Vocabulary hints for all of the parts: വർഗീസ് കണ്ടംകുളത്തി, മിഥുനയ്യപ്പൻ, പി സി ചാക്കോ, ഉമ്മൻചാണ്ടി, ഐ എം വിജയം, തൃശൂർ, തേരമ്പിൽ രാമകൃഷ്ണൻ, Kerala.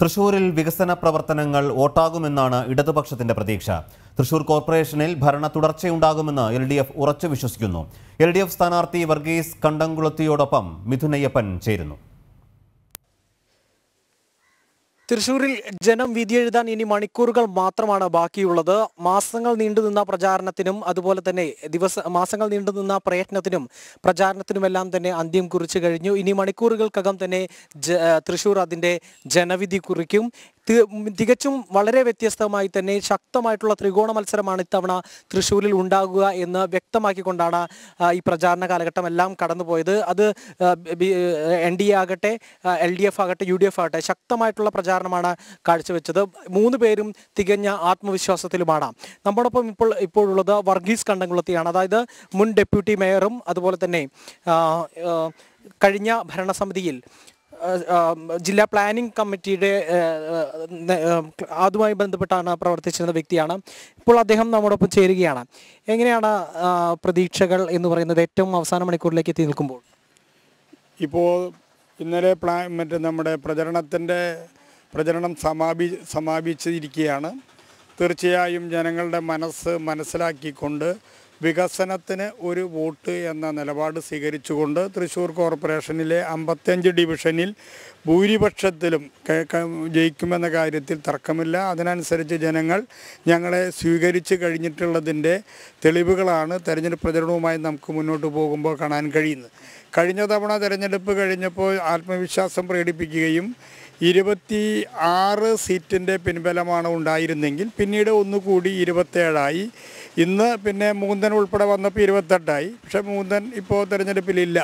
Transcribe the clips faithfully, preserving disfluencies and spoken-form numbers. തൃശൂരിൽ വികസന പ്രവർത്തനങ്ങൾ ഓട്ടാകുമെന്നാണ് ഇടതുപക്ഷത്തിന്റെ പ്രതീക്ഷ. തൃശൂർ കോർപ്പറേഷനിൽ ഭരണ തുടർച്ചയുണ്ടാകുമെന്ന് എൽ ഡി എഫ് ഉറച്ചു വിശ്വസിക്കുന്നു. എൽ ഡി എഫ് സ്ഥാനാർത്ഥി വർഗീസ് കണ്ടംകുളത്തിയോടൊപ്പം മിഥുനയ്യപ്പൻ ചേരുന്നു. തൃശൂരിൽ ജനം വിധിയെഴുതാൻ ഇനി മണിക്കൂറുകൾ മാത്രമാണ് ബാക്കിയുള്ളത്. മാസങ്ങൾ നീണ്ടുനിന്ന പ്രചാരണത്തിനും അതുപോലെ തന്നെ ദിവസ മാസങ്ങൾ നീണ്ടുനിന്ന പ്രയത്നത്തിനും പ്രചാരണത്തിനുമെല്ലാം തന്നെ അന്ത്യം കുറിച്ചു കഴിഞ്ഞു. ഇനി മണിക്കൂറുകൾക്കകം തന്നെ തൃശൂർ അതിൻ്റെ ജനവിധി കുറിക്കും. തികച്ചും വളരെ വ്യത്യസ്തമായി തന്നെ ശക്തമായിട്ടുള്ള ത്രികോണ മത്സരമാണ് ഇത്തവണ തൃശ്ശൂരിൽ ഉണ്ടാകുക എന്ന് വ്യക്തമാക്കിക്കൊണ്ടാണ് ഈ പ്രചാരണ കാലഘട്ടം എല്ലാം കടന്നുപോയത്. അത് എൻ ഡി എ ആകട്ടെ, എൽ ഡി എഫ് ആകട്ടെ, യു ഡി എഫ് ആകട്ടെ, ശക്തമായിട്ടുള്ള പ്രചാരണമാണ് കാഴ്ചവെച്ചത്. മൂന്ന് പേരും തികഞ്ഞ ആത്മവിശ്വാസത്തിലുമാണ്. നമ്മോടൊപ്പം ഇപ്പോൾ ഇപ്പോഴുള്ളത് വർഗീസ് കണ്ടംകുളത്തിയാണ്. അതായത് മുൻ ഡെപ്യൂട്ടി മേയറും അതുപോലെ തന്നെ കഴിഞ്ഞ ഭരണസമിതിയിൽ ജില്ലാ പ്ലാനിംഗ് കമ്മിറ്റിയുടെ അതുമായി ബന്ധപ്പെട്ടാണ് പ്രവർത്തിച്ചിരുന്ന വ്യക്തിയാണ്. ഇപ്പോൾ അദ്ദേഹം നമ്മോടൊപ്പം ചേരുകയാണ്. എങ്ങനെയാണ് പ്രതീക്ഷകൾ എന്ന് പറയുന്നത് ഏറ്റവും അവസാന മണിക്കൂറിലേക്ക് എത്തി നിൽക്കുമ്പോൾ? ഇപ്പോൾ ഇന്നലെ പ്ലാ മറ്റേ നമ്മുടെ പ്രചരണത്തിൻ്റെ പ്രചരണം സമാപി സമാപിച്ചിരിക്കുകയാണ്. തീർച്ചയായും ജനങ്ങളുടെ മനസ്സ് മനസ്സിലാക്കിക്കൊണ്ട് വികസനത്തിന് ഒരു വോട്ട് എന്ന നിലപാട് സ്വീകരിച്ചുകൊണ്ട് തൃശ്ശൂർ കോർപ്പറേഷനിലെ അമ്പത്തഞ്ച് ഡിവിഷനിൽ ഭൂരിപക്ഷത്തിലും ജയിക്കുമെന്ന കാര്യത്തിൽ തർക്കമില്ല. അതിനനുസരിച്ച് ജനങ്ങൾ ഞങ്ങളെ സ്വീകരിച്ച് കഴിഞ്ഞിട്ടുള്ളതിൻ്റെ തെളിവുകളാണ് തെരഞ്ഞെടുപ്പ് പ്രചരണവുമായി നമുക്ക് മുന്നോട്ട് പോകുമ്പോൾ കാണാൻ കഴിയുന്നത്. കഴിഞ്ഞ തവണ തെരഞ്ഞെടുപ്പ് കഴിഞ്ഞപ്പോൾ ആത്മവിശ്വാസം പ്രകടിപ്പിക്കുകയും ഇരുപത്തി ആറ് സീറ്റിൻ്റെ പിൻബലമാണ് ഉണ്ടായിരുന്നെങ്കിൽ പിന്നീട് ഒന്നുകൂടി ഇരുപത്തേഴായി. ഇന്ന് പിന്നെ മൂന്നൻ ഉൾപ്പെടെ വന്നപ്പോൾ ഇരുപത്തെട്ടായി. പക്ഷേ മൂന്നൻ ഇപ്പോൾ തിരഞ്ഞെടുപ്പിലില്ല.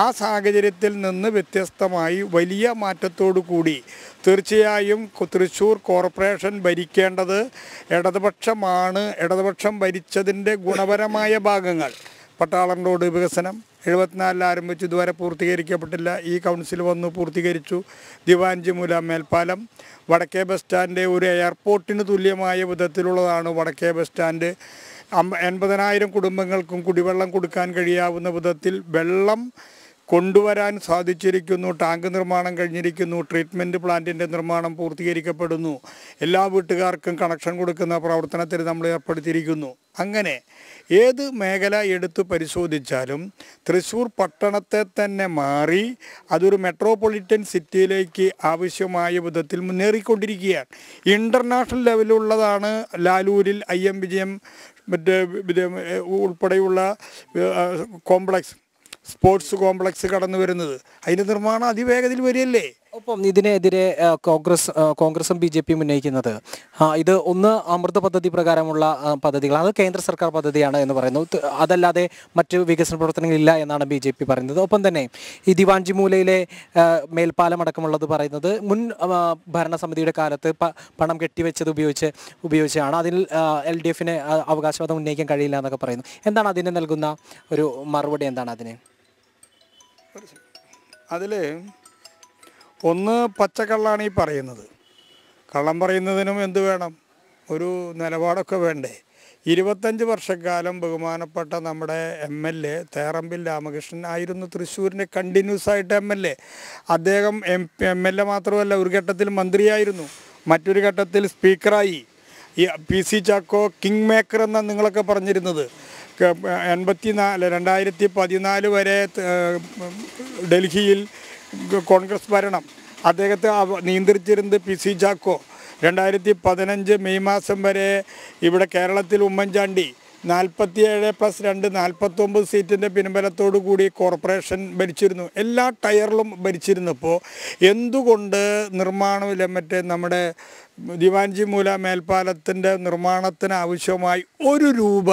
ആ സാഹചര്യത്തിൽ നിന്ന് വ്യത്യസ്തമായി വലിയ മാറ്റത്തോടു കൂടി തീർച്ചയായും തൃശ്ശൂർ കോർപ്പറേഷൻ ഭരിക്കേണ്ടത് ഇടതുപക്ഷമാണ്. ഇടതുപക്ഷം ഭരിച്ചതിൻ്റെ ഗുണപരമായ ഭാഗങ്ങൾ, പട്ടാളൻ റോഡ് വികസനം എഴുപത്തിനാലിൽ ആരംഭിച്ചു, ഇതുവരെ പൂർത്തീകരിക്കപ്പെട്ടില്ല. ഈ കൗൺസിൽ വന്നു പൂർത്തീകരിച്ചു. ദിവാഞ്ചി മൂല മേൽപ്പാലം, വടക്കേ ബസ് സ്റ്റാൻഡ് ഒരു എയർപോർട്ടിന് തുല്യമായ വിധത്തിലുള്ളതാണ് വടക്കേ ബസ് സ്റ്റാൻഡ്. എൺപതിനായിരം കുടുംബങ്ങൾക്കും കുടിവെള്ളം കൊടുക്കാൻ കഴിയാവുന്ന വിധത്തിൽ വെള്ളം കൊണ്ടുവരാൻ സാധിച്ചിരിക്കുന്നു. ടാങ്ക് നിർമ്മാണം കഴിഞ്ഞിരിക്കുന്നു. ട്രീറ്റ്മെൻറ്റ് പ്ലാന്റിൻ്റെ നിർമ്മാണം പൂർത്തീകരിക്കപ്പെടുന്നു. എല്ലാ വീട്ടുകാർക്കും കണക്ഷൻ കൊടുക്കുന്ന പ്രവർത്തനത്തിൽ നമ്മൾ ഏർപ്പെടുത്തിയിരിക്കുന്നു. അങ്ങനെ ഏത് മേഖല എടുത്ത് പരിശോധിച്ചാലും തൃശ്ശൂർ പട്ടണത്തെ തന്നെ മാറി അതൊരു മെട്രോപൊളിറ്റൻ സിറ്റിയിലേക്ക് ആവശ്യമായ വിധത്തിൽ മുന്നേറിക്കൊണ്ടിരിക്കുകയാണ്. ഇൻ്റർനാഷണൽ ലെവലുള്ളതാണ് ലാലൂരിൽ ഐ എം വിജയം മറ്റേ ഉൾപ്പെടെയുള്ള കോംപ്ലക്സ്, സ്പോർട്സ് കോംപ്ലക്സ് കടന്നു വരുന്നത്. അതിൻ്റെ നിർമ്മാണം അതിവേഗത്തിൽ വരികയല്ലേ. ഒപ്പം ഇതിനെതിരെ കോൺഗ്രസ് കോൺഗ്രസും ബി ജെ പിയും ഉന്നയിക്കുന്നത് ഇത് ഒന്ന് അമൃത പദ്ധതി പ്രകാരമുള്ള പദ്ധതികളാണ്, അത് കേന്ദ്ര സർക്കാർ പദ്ധതിയാണ് എന്ന് പറയുന്നു. അതല്ലാതെ മറ്റ് വികസന പ്രവർത്തനങ്ങളില്ല എന്നാണ് ബി ജെ പി പറയുന്നത്. ഒപ്പം തന്നെ ഈ ദിവാഞ്ചി മൂലയിലെ മേൽപ്പാലം അടക്കമുള്ളത് പറയുന്നത് മുൻ ഭരണസമിതിയുടെ കാലത്ത് പണം കെട്ടിവെച്ചത് ഉപയോഗിച്ച് ഉപയോഗിച്ചാണ്, അതിൽ എൽ ഡി എഫിന് അവകാശവാദം ഉന്നയിക്കാൻ കഴിയില്ല എന്നൊക്കെ പറയുന്നു. എന്താണ് അതിന് നൽകുന്ന ഒരു മറുപടി? എന്താണ് അതിന്? അതിൽ ഒന്ന് പച്ചക്കള്ളാണ് ഈ പറയുന്നത്. കള്ളം പറയുന്നതിനും എന്ത് വേണം, ഒരു നിലപാടൊക്കെ വേണ്ടേ? ഇരുപത്തഞ്ച് വർഷക്കാലം ബഹുമാനപ്പെട്ട നമ്മുടെ M L A തേരമ്പിൽ രാമകൃഷ്ണൻ ആയിരുന്നു തൃശ്ശൂരിൻ്റെ കണ്ടിന്യൂസ് ആയിട്ട് എം എൽ എ. അദ്ദേഹം എം എം എൽ എ മാത്രമല്ല, ഒരു ഘട്ടത്തിൽ മന്ത്രിയായിരുന്നു, മറ്റൊരു ഘട്ടത്തിൽ സ്പീക്കറായി. ഈ പി സി ചാക്കോ king maker എന്നാണ് നിങ്ങളൊക്കെ പറഞ്ഞിരുന്നത്. എൺപത്തി നാല് രണ്ടായിരത്തി പതിനാല് വരെ ഡൽഹിയിൽ കോൺഗ്രസ് ഭരണം അദ്ദേഹത്തെ നിയന്ത്രിച്ചിരുന്നത് പി സി ചാക്കോ. രണ്ടായിരത്തി പതിനഞ്ച് മെയ് മാസം വരെ ഇവിടെ കേരളത്തിൽ ഉമ്മൻചാണ്ടി നാൽപ്പത്തിയേഴ് പ്ലസ് രണ്ട് നാൽപ്പത്തൊമ്പത് സീറ്റിൻ്റെ പിൻബലത്തോടു കൂടി കോർപ്പറേഷൻ ഭരിച്ചിരുന്നു. എല്ലാ ടയറിലും ഭരിച്ചിരുന്നപ്പോൾ എന്തുകൊണ്ട് നിർമ്മാണമില്ല? മറ്റേ നമ്മുടെ ദിവാഞ്ചി മൂല മേൽപ്പാലത്തിൻ്റെ നിർമ്മാണത്തിന് ആവശ്യമായി ഒരു രൂപ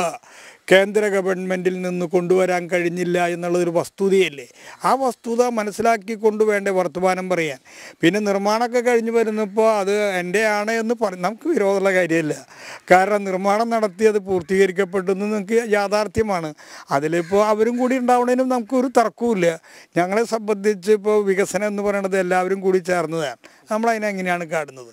കേന്ദ്ര ഗവൺമെൻറ്റിൽ നിന്ന് കൊണ്ടുവരാൻ കഴിഞ്ഞില്ല എന്നുള്ളതൊരു വസ്തുതയല്ലേ. ആ വസ്തുത മനസ്സിലാക്കിക്കൊണ്ട് വേണ്ടേ വർത്തമാനം പറയാൻ. പിന്നെ നിർമ്മാണമൊക്കെ കഴിഞ്ഞ് വരുന്നപ്പോൾ അത് എൻ്റെ ആണ് എന്ന് പറ നമുക്ക് വിരോധമുള്ള കാര്യമില്ല. കാരണം നിർമ്മാണം നടത്തി അത് പൂർത്തീകരിക്കപ്പെട്ടെന്ന് നമുക്ക് യാഥാർത്ഥ്യമാണ്. അതിലിപ്പോൾ അവരും കൂടി ഉണ്ടാവണേനും നമുക്കൊരു തർക്കവുമില്ല. ഞങ്ങളെ സംബന്ധിച്ച് ഇപ്പോൾ വികസനം എന്ന് പറയുന്നത് എല്ലാവരും കൂടി ചേർന്നതാണ്. നമ്മളതിനെങ്ങനെയാണ് കാണുന്നത്?